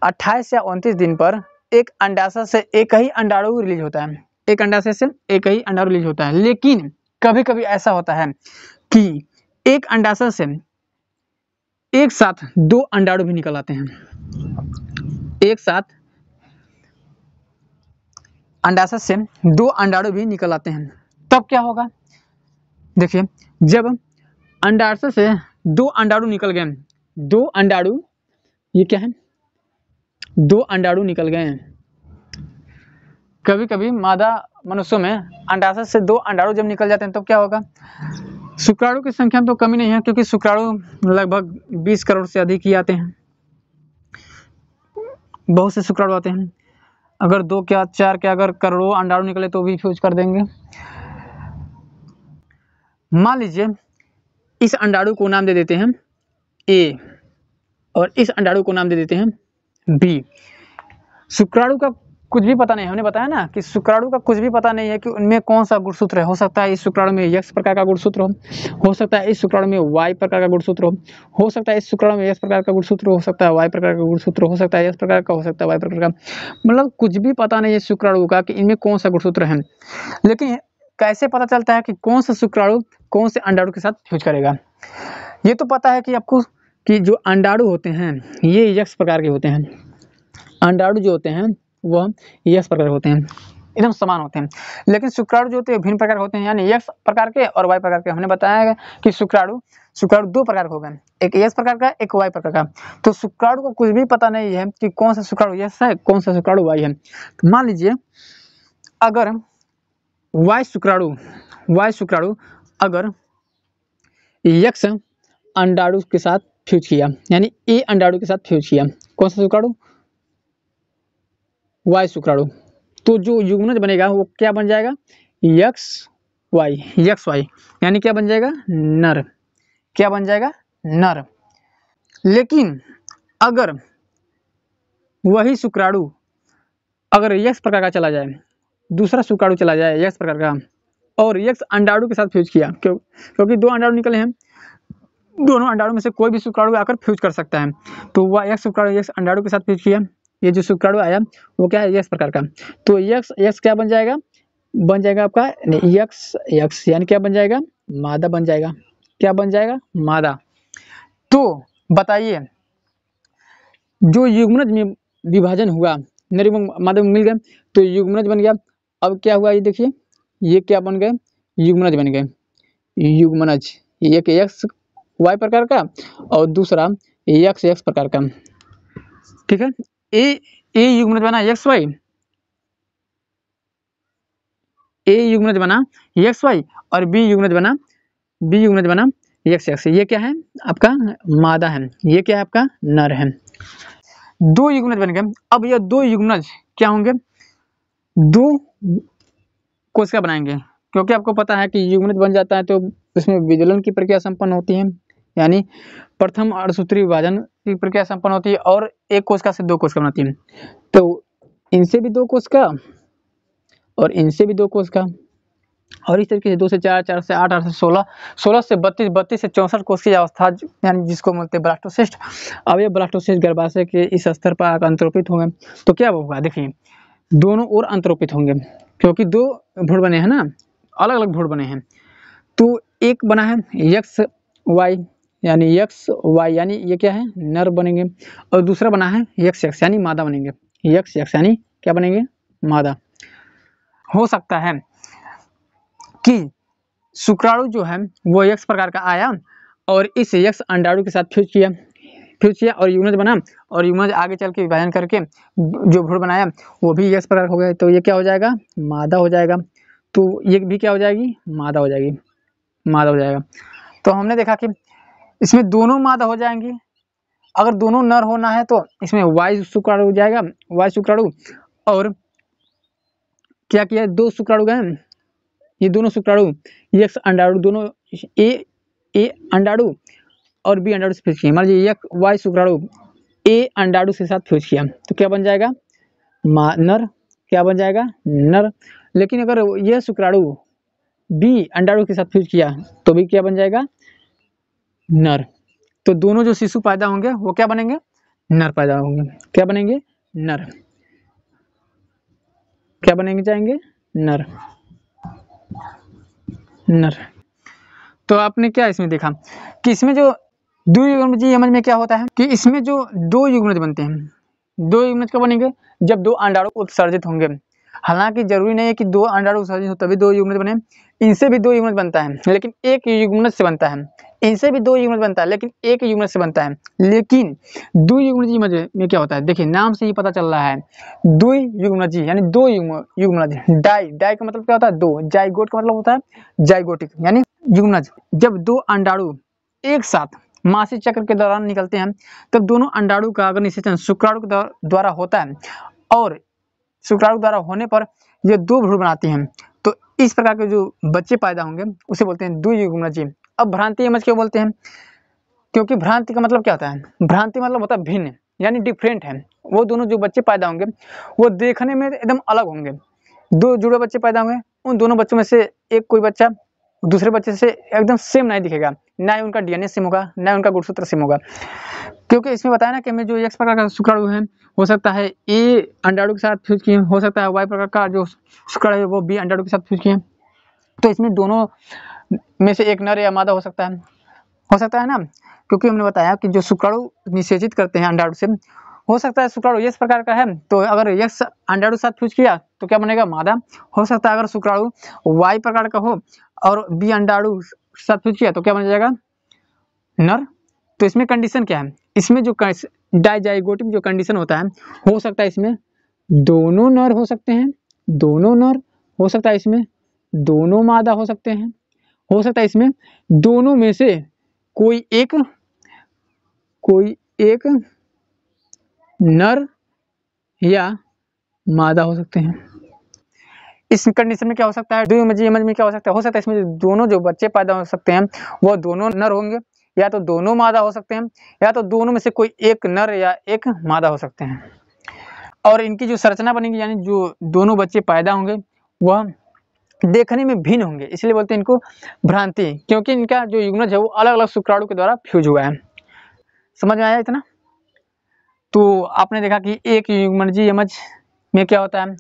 28 या 29 दिन पर एक अंडाशय से एक ही अंडाणु रिलीज होता है, एक अंडाशय से एक ही अंडाणु रिलीज होता है। लेकिन कभी कभी ऐसा होता है कि एक अंडाशय से एक साथ दो अंडाणु भी निकल आते हैं, एक साथ अंडाशय से दो अंडाणु भी निकल आते हैं। तब क्या होगा? देखिए जब अंडाशय से दो अंडाणु निकल गए, दो अंडाणु, ये क्या है? दो अंडाणु निकल गए हैं। कभी कभी मादा मनुष्यों में अंडाशय से दो अंडाणु जब निकल जाते हैं तब क्या होगा? शुक्राणु की संख्या तो कमी नहीं है, क्योंकि शुक्राणु लगभग 20 करोड़ से अधिक ही आते हैं, बहुत से शुक्राणु आते हैं। अगर दो क्या, चार क्या, अगर करोड़ों अंडाणु निकले तो भी फ्यूज कर देंगे। मान लीजिए इस अंडाणु को नाम दे देते हैं ए और इस अंडाणु को नाम दे देते हैं बी। शुक्राणु का कुछ भी पता नहीं है, हमने बताया ना कि शुक्राणु का कुछ भी पता नहीं है कि उनमें कौन सा गुणसूत्र है। हो सकता है इस शुक्राणु में यक्ष प्रकार का गुणसूत्र हो सकता है इस शुक्राणु में वाई प्रकार का गुणसूत्र हो सकता है इस शुक्राणु में यक्ष प्रकार का गुणसूत्र हो सकता है वाई प्रकार का गुणसूत्र हो सकता है यक्ष प्रकार का, हो सकता है वाई प्रकार का, मतलब कुछ भी पता नहीं है शुक्राणु का कि इनमें कौन सा गुणसूत्र है। लेकिन कैसे पता चलता है कि कौन सा शुक्राणु कौन से अंडाणु के साथ फ्यूज करेगा? ये तो पता है कि आपको कि जो अंडाणु होते हैं ये यक्ष प्रकार के होते हैं, अंडाणु जो होते हैं वह यक्ष प्रकार होते हैं, एकदम समान होते हैं। लेकिन शुक्राणु जो होते हैं भिन्न प्रकार होते हैं, यानी यक्ष प्रकार के और वाई प्रकार के। हमने बताया कि शुक्राणु दो प्रकार के हो गए, एक यक्ष प्रकार का, एक वाई प्रकार का। तो शुक्राणु को कुछ भी पता नहीं है कि कौन सा शुक्राणु यक्ष है, कौन सा शुक्राणु वाई है। तो मान लीजिए अगर वाई शुक्राणु अगर यक्ष अंडाणु के साथ फ्यूज किया, यानी ए अंडाणु के साथ फ्यूज किया, कौन सा शुक्राणु? वाई शुक्राणु। तो जो युग्मनज बनेगा वो क्या बन जाएगा? यक्स वाई यानी क्या बन जाएगा? नर। क्या बन जाएगा? नर। लेकिन अगर वही शुक्राणु अगर यक्ष प्रकार का चला जाए, दूसरा शुक्राणु चला जाए यक्ष प्रकार का और यक्ष अंडाणु के साथ फ्यूज किया, क्योंकि दो अंडाणु निकले हैं, दोनों अंडाणु में से कोई भी शुक्राणु आकर फ्यूज कर सकता है। तो वह यक्ष शुक्राणु यक्ष अंडाणु के साथ फ्यूज किया, ये जो शुक्राणु आया वो क्या है? यक्ष प्रकार का। तो यक्ष क्या बन जाएगा? बन जाएगा आपका यक्ष यानी क्या बन जाएगा? मादा बन जाएगा। क्या बन जाएगा? मादा। तो बताइए जो युग्मनज में विभाजन हुआ, नर एवं मादा मिल गए तो युग्मनज बन गया। अब क्या हुआ? ये देखिए ये क्या बन गए? युग्मनज बन गए। युग्मनज एक यक्ष वाई प्रकार का और दूसरा यक्ष प्रकार का, ठीक है। ए युग्मनज बना एक्स वाई ए युग्मनज बना एक्स वाई और बी युग्मनज बना एक्स एक्स। ये क्या है आपका मादा है, ये क्या है आपका नर है। दो युग्मनज बन गए। अब ये दो युग्मनज क्या होंगे, दो कोशिका बनाएंगे, क्योंकि आपको पता है कि युग्मनज बन जाता है तो उसमें विजलन की प्रक्रिया संपन्न होती है, यानी प्रथम अर्धसूत्री विभाजन की प्रक्रिया संपन्न होती है और एक कोशिका से दो कोशिका बनाती है। तो इनसे भी दो कोशिका और इनसे भी दो कोशिका और इस तरीके से 2 से 4, 4 से 8, 8 से 16, 16 से 32, 32 से 64 कोशिकीय अवस्था यानी जिसको बोलते हैं ब्लास्टोसिस्ट। अब ये ब्लास्टोसिस्ट गर्भाशय के इस स्तर पर अंतरोपित होंगे तो क्या होगा, देखिए दोनों ओर अंतरोपित होंगे क्योंकि दो भ्रूण बने हैं ना, अलग अलग भ्रूण बने हैं। तो एक बना है एक्स वाई यानी ये क्या है नर बनेंगे, और दूसरा बना है एक्स एक्स यानी मादा बनेंगे, एक्स एक्स यानी क्या बनेंगे मादा। हो सकता है कि शुक्राणु जो है वो एक्स प्रकार का आया और इस एक्स अंडाणु के साथ फ्यूज किया और युग्मज बना और युग्मज आगे चल के विभाजन करके जो भ्रूण बनाया वो भी एक्स प्रकार हो गया, तो ये क्या हो जाएगा मादा हो जाएगा। तो ये भी क्या हो जाएगी मादा हो जाएगी, मादा हो जाएगा। तो हमने देखा कि इसमें दोनों मादा हो जाएंगी, अगर दोनों नर होना है तो इसमें वाई शुक्राणु हो जाएगा, वाई शुक्राणु और क्या किया दो शुक्राणु गए, ये दोनों शुक्राणु एक्स अंडाणु दोनों ए अंडाणु और बी अंडाणु से फ्यूज किया, मान लीजिए एक वाई शुक्राणु ए अंडाणु के साथ फ्यूज किया तो क्या बन जाएगा नर, क्या बन जाएगा नर। लेकिन अगर यह शुक्राणु बी अंडाणु के साथ फ्यूज किया तो भी क्या बन जाएगा नर। तो दोनों जो शिशु पैदा होंगे वो क्या बनेंगे नर पैदा होंगे, क्या बनेंगे नर, क्या बनेंगे जाएंगे नर नर। तो आपने क्या इसमें देखा कि इसमें जो दो युग्मज यमन में क्या होता है कि इसमें जो दो युग्मज बनते हैं, दो युग्मज कब बनेंगे जब दो अंडाणु उत्सर्जित होंगे। हालांकि जरूरी नहीं है कि दो अंडाणु उत्सर्जित हो तभी दो युग्मज बने, इनसे भी दो युग्मज बनता है लेकिन एक युग्मज से बनता है, इनसे भी दो युग्मज बनता है लेकिन एक युग्मज से बनता है। लेकिन दो युग्मज में क्या होता है, देखिए नाम से ही पता चल रहा है दो युग्मज यानी दो युग्मज। डाई का मतलब क्या होता है दो, जाइगोट का मतलब होता है जाइगोटिक यानी युग्मज। जब दो अंडाणु एक साथ मासिक चक्र के दौरान निकलते हैं तब दोनों अंडाणु का अगर निषेचन शुक्राणु के द्वारा होता है और शुक्राणु द्वारा होने पर यह दो भ्रूण बनाते हैं, तो इस प्रकार के जो बच्चे पैदा होंगे उसे बोलते हैं दो युग्मज। अब भ्रांति यमज क्यों बोलते हैं, क्योंकि भ्रांति का मतलब क्या होता है, भ्रांति मतलब होता है भिन्न यानी डिफरेंट है। वो दोनों जो बच्चे पैदा होंगे वो देखने में एकदम अलग होंगे, दो जुड़े बच्चे पैदा होंगे उन दोनों बच्चों में से एक कोई बच्चा दूसरे बच्चे से एकदम सेम नहीं दिखेगा, ना ही उनका DNA सेम होगा ना उनका गुणसूत्र सेम होगा। क्योंकि इसमें बताया ना कि हमें जो एक्स प्रकार का शुक्राणु है हो सकता है ए अंडाणु के साथ फ्यूज किए, हो सकता है वाई प्रकार का जो शुक्राणु है वो बी अंडाणु के साथ फ्यूज किए, तो इसमें दोनों में से एक नर या मादा हो सकता है ना, क्योंकि हमने बताया कि जो शुक्राणु निषेचित करते हैं अंडाणु से, हो सकता है शुक्राणु एक्स प्रकार का है तो अगर एक्स अंडाणु साथ फ्यूज किया तो क्या बनेगा मादा, हो सकता है अगर शुक्राणु वाई प्रकार का हो और बी अंडाणु साथ फ्यूज किया तो क्या बन जाएगा नर। तो इसमें कंडीशन क्या है, इसमें जो डाइजाइगोटिक जो कंडीशन होता है, हो सकता है इसमें दोनों नर हो सकते हैं, दोनों नर हो सकता है, इसमें दोनों मादा हो सकते हैं, हो सकता है इसमें दोनों में से कोई एक नर या मादा हो सकते हैं। इस कंडीशन में क्या हो सकता है, दो युग्मज में क्या हो सकता है, हो सकता है इसमें दोनों जो बच्चे पैदा हो सकते हैं वो दोनों नर होंगे या तो दोनों मादा हो सकते हैं या तो दोनों में से कोई एक नर या एक मादा हो सकते हैं। और इनकी जो संरचना बनेगी यानी जो दोनों बच्चे पैदा होंगे वह देखने में भिन्न होंगे, इसलिए बोलते हैं इनको भ्रांति, क्योंकि इनका जो युग्मज है वो अलग अलग शुक्राणु के द्वारा फ्यूज हुआ है। समझ में आया इतना। तो आपने देखा कि एक युग्मनजी यमज में क्या होता है,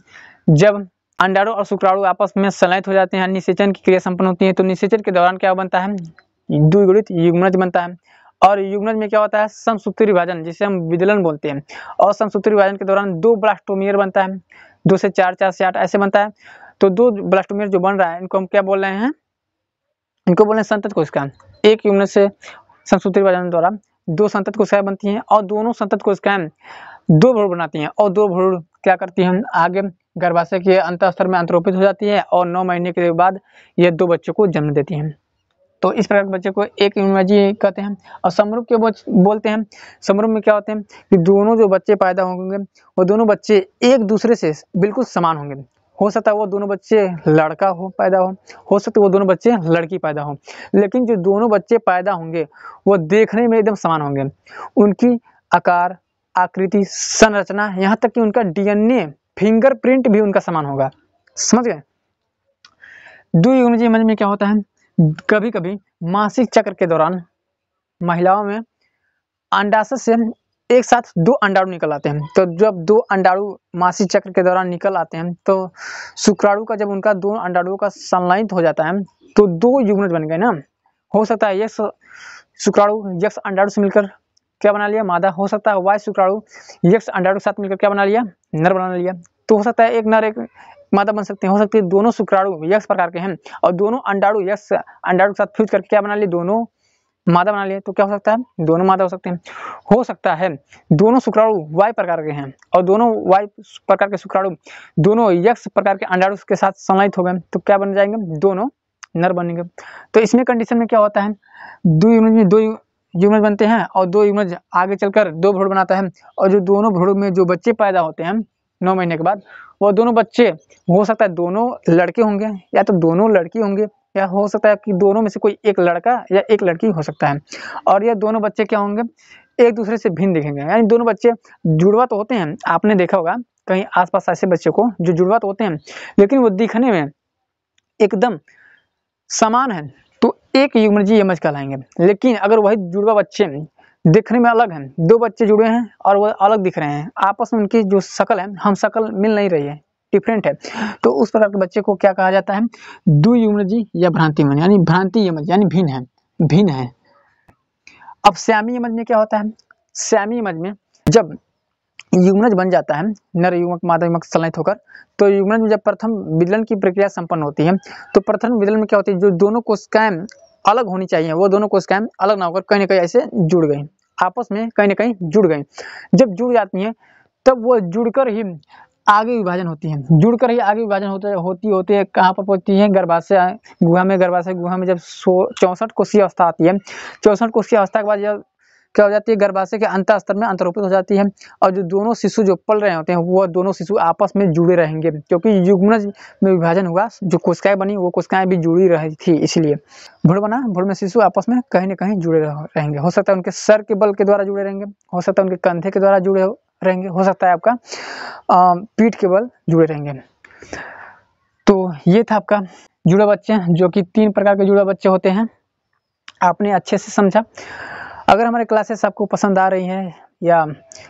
जब अंडाणु और शुक्राणु आपस में संलयित हो जाते हैं, निषेचन की क्रिया संपन्न होती है, तो निषेचन के दौरान क्या बनता है द्विगुणित युग्मनज बनता है। और युग्मनज में क्या होता है समसूत्री विभाजन जिसे हम विदलन बोलते हैं, और समसूत्री विभाजन के दौरान दो ब्लास्टोमियर बनता है, 2 से 4, 4 से 8 ऐसे बनता है। तो दो ब्लास्टोमियर जो बन रहा है इनको हम क्या बोल रहे हैं, इनको बोल रहे हैं संतत कोशिका। एक युग्मनज से समसूत्री विभाजन द्वारा दो संतत कोशिकाएं बनती हैं और दोनों संतत कोशिकाएं दो भ्रूण बनाती हैं और दो भ्रूण क्या करती हैं आगे गर्भाशय के अंतःस्तर में अंतरोपित हो जाती है और 9 महीने के बाद ये 2 बच्चों को जन्म देती हैं। तो इस प्रकार के बच्चे को एक यूमेजी कहते हैं। और समरूप के बोलते हैं, समरूप में क्या होते हैं कि दोनों जो बच्चे पैदा होंगे वो दोनों बच्चे एक दूसरे से बिल्कुल समान होंगे। हो सकता है वो दोनों बच्चे लड़का हो पैदा हो सकता है वो दोनों बच्चे लड़की पैदा हो, लेकिन जो दोनों बच्चे पैदा होंगे वो देखने में एकदम समान होंगे। उनकी आकार, आकृति, संरचना, यहाँ तक कि उनका डीएनए, फिंगरप्रिंट भी उनका समान होगा। समझ गए? द्वियुग्मजी मज में क्या होता है, कभी कभी मासिक चक्र के दौरान महिलाओं में अंडाशय से एक साथ 2 अंडाणु निकल आते हैं। तो जब 2 अंडाणु मासिक चक्र के दौरान निकल आते हैं तो शुक्राणु का जब उनका 2 अंडाणुओं का संलयन हो जाता है तो 2 युग्मनज बन गए ना। हो सकता है यक्ष शुक्राणु यक्ष अंडाणु से मिलकर क्या बना लिया, मादा। हो सकता है वाई शुक्राणु यक्ष अंडाणु के साथ मिलकर क्या बना लिया, नर बना लिया। तो हो सकता है एक नर एक मादा बन सकते हैं। हो सकती है दोनों शुक्राणु यक्ष प्रकार के हैं और दोनों अंडाणु यक्ष अंडाणु के साथ फ्यूज करके क्या बना लिया, दोनों मादा बना लिया। तो क्या हो सकता है, दोनों मादा हो सकते हैं। हो सकता है दोनों शुक्राणु वाई प्रकार के हैं और दोनों वाई प्रकार के शुक्राणु दोनों यक्ष प्रकार के अंडाणु के साथ संलयित हो गए तो क्या बन जाएंगे, दोनों नर बनेंगे। तो इसमें कंडीशन में क्या होता है, 2 यूनिट में 2 युग्मज बनते हैं और 2 युग्मज आगे चलकर 2 भ्रूण बनाता है। और जो दोनों भ्रूण में जो बच्चे पैदा होते हैं 9 महीने के बाद वो दोनों बच्चे हो सकता है दोनों लड़के होंगे या तो दोनों लड़की होंगे या हो सकता है कि दोनों में से कोई एक लड़का या एक लड़की हो सकता है। और ये दोनों बच्चे क्या होंगे, एक दूसरे से भिन्न दिखेंगे। यानी दोनों बच्चे जुड़वा तो होते हैं, आपने देखा होगा कहीं आसपास ऐसे बच्चे को जो जुड़वा तो होते हैं लेकिन वो दिखने में एकदम समान है तो एक युग्मनजी यमज कहलाएंगे। लेकिन अगर वही जुड़वा बच्चे दिखने में अलग हैं, 2 बच्चे जुड़े हैं और वो अलग दिख रहे हैं, आपस में उनकी जो शकल है हम शकल मिल नहीं रही है, डिफरेंट है, तो उस प्रकार के बच्चे को क्या कहा जाता है, द्वियुग्मनजी या भ्रांतियमज, यानी भ्रांतियमज यानी भिन्न है, भिन्न है। अब सायमीज़ में क्या होता है, सायमीज़ में जब युग्मनज बन जाता है नर युग्मक मादा युग्मक संलयित होकर तो युग्मनज में जब प्रथम विदलन की प्रक्रिया संपन्न होती है तो प्रथम विदलन में क्या होती है, जो दोनों कोशिकाएं अलग होनी चाहिए वो दोनों कोशिकाएं अलग ना होकर कहीं ना कहीं ऐसे जुड़ गई, आपस में कहीं ना कहीं जुड़ गई। जब जुड़ जाती हैं तब वो जुड़कर ही आगे विभाजन होती है, जुड़कर ही आगे विभाजन होती है कहाँ पर पहुँचती है, गर्भाशय गुहा में। गर्भाशय गुहा में जब 64 कोषीय अवस्था आती है, 64 कोषीय अवस्था के बाद जब क्या हो जाती है, गर्भाशय के अंतःस्तर में अंतरोपित हो जाती है और जो दोनों शिशु जो पल रहे होते हैं वो दोनों शिशु आपस में जुड़े रहेंगे क्योंकि युग्मनज में विभाजन हुआ, जो कोशिकाएं बनी वो कोशिकाएं भी जुड़ी रही थी, इसलिए भ्रूण बना, भ्रूण में शिशु आपस में कहीं ना कहीं जुड़े रहेंगे। हो सकता है उनके सर के बल के द्वारा जुड़े रहेंगे, हो सकता है उनके कंधे के द्वारा जुड़े रहेंगे, हो सकता है आपका पीठ के बल जुड़े रहेंगे। तो ये था आपका जुड़वा बच्चे, जो कि 3 प्रकार के जुड़वा बच्चे होते हैं। आपने अच्छे से समझा। अगर हमारे क्लासेस आपको पसंद आ रही हैं या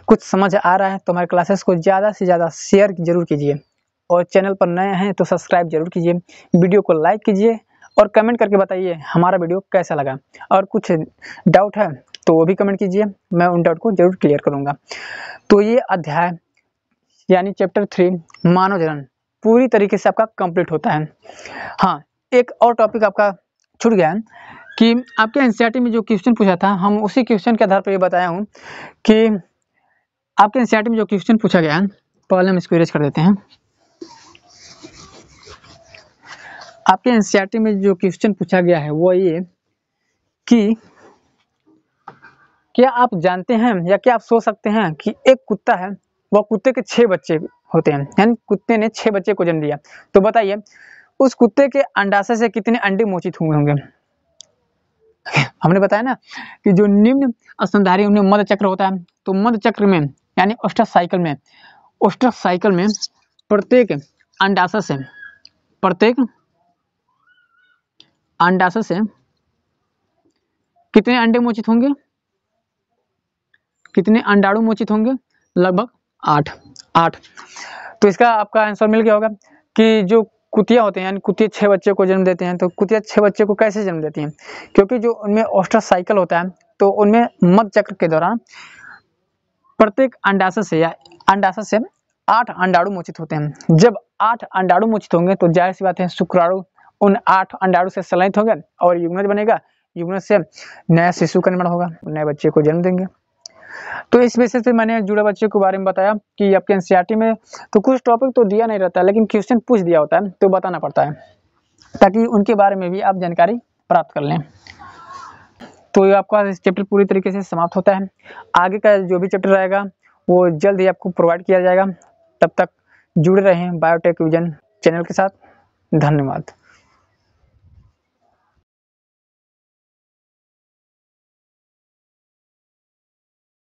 कुछ समझ आ रहा है तो हमारे क्लासेस को ज़्यादा से ज़्यादा शेयर जरूर कीजिए और चैनल पर नए हैं तो सब्सक्राइब जरूर कीजिए, वीडियो को लाइक कीजिए और कमेंट करके बताइए हमारा वीडियो कैसा लगा। और कुछ डाउट है तो वो भी कमेंट कीजिए, मैं उन डाउट को जरूर क्लियर करूँगा। तो ये अध्याय यानी चैप्टर 3 मानव जनन पूरी तरीके से आपका कंप्लीट होता है। हाँ, एक और टॉपिक आपका छूट गया है कि आपके NCERT में जो क्वेश्चन पूछा था हम उसी क्वेश्चन के आधार पर ये बताया हूँ कि आपके NCERT में जो क्वेश्चन पूछा गया है, पहले हम इसको इरेज कर देते हैं। आपके NCERT में जो क्वेश्चन पूछा गया है वो ये कि क्या आप जानते हैं या क्या आप सोच सकते हैं कि एक कुत्ता है, वह कुत्ते के 6 बच्चे होते हैं, यानी कुत्ते ने 6 बच्चे को जन्म दिया, तो बताइए उस कुत्ते के अंडाशय से कितने अंडे मोचित हुए होंगे। हमने बताया ना कि जो निम्न स्तनधारी उनमें मध्य चक्र होता है, तो मध्य चक्र में यानी ओस्टर साइकिल में प्रत्येक अंडाशय से कितने अंडे मोचित होंगे, कितने अंडाणु मोचित होंगे, लगभग 8। तो इसका आपका आंसर मिल गया होगा कि जो कुतिया होते हैं यानी कुतिया 6 बच्चे को जन्म देते हैं। तो कुतिया 6 बच्चे को कैसे जन्म देती हैं, क्योंकि जो उनमें ओस्टर साइकिल होता है तो उनमें मध्य चक्र के दौरान प्रत्येक अंडाशय से 8 अंडाणु मोचित होते हैं। जब 8 अंडाणु मोचित होंगे तो जाहिर सी बात है शुक्राणु उन 8 अंडाणु से संलयित होंगे और युग्मनज बनेगा, युग्मनज से नया शिशु का निर्माण होगा, नए बच्चे को जन्म देंगे। तो इस बेसिस पे मैंने जुड़ा बच्चों के बारे में बताया कि आपके एनसीईआरटी में तो कुछ टॉपिक तो दिया नहीं रहता है, लेकिन क्वेश्चन पूछ दिया होता है तो बताना पड़ता है ताकि उनके बारे में भी आप जानकारी प्राप्त कर लें। तो ये आपका इस चैप्टर पूरी तरीके से समाप्त होता है। आगे का जो भी चैप्टर रहेगा वो जल्द ही आपको प्रोवाइड किया जाएगा। तब तक जुड़े रहें बायोटेक्विजन चैनल के साथ। धन्यवाद।